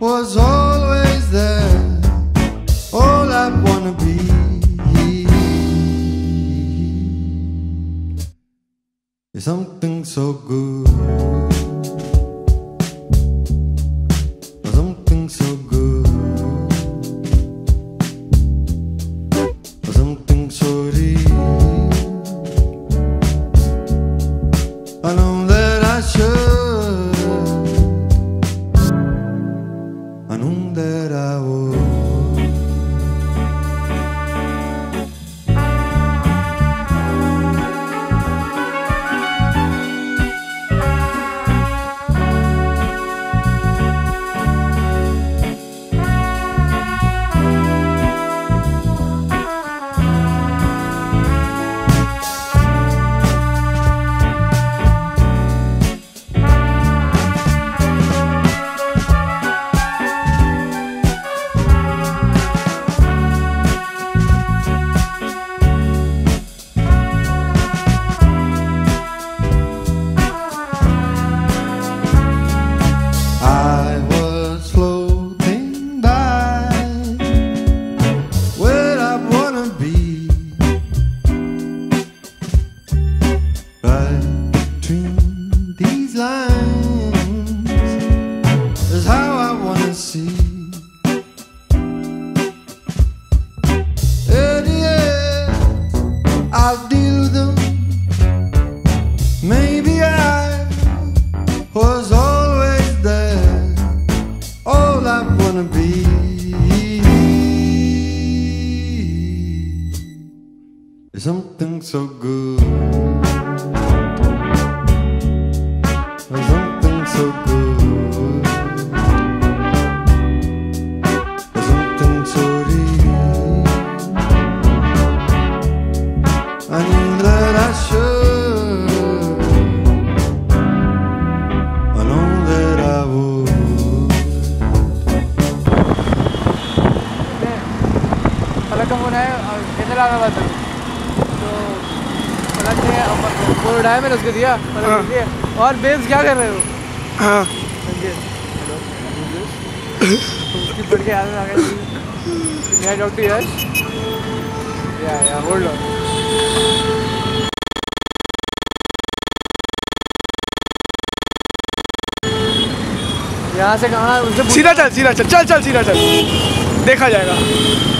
was always there, all I wanna be. Is something so good, something so good, something so real. I know that I should, I know that I would. Lines is how I wanna see. At the end, I'll deal with them. Maybe I was always there, all I wanna be. Is something so good. Something so good, something so real. I knew that I should, I know that I would. और babes क्या कर रहे हो? हाँ उसकी पढ़ के याद आ गई नया डॉक्टर यश या होल्ड ऑन. यहाँ से कहाँ? सीधा चल, सीधा चल, चल चल सीधा चल, देखा जाएगा.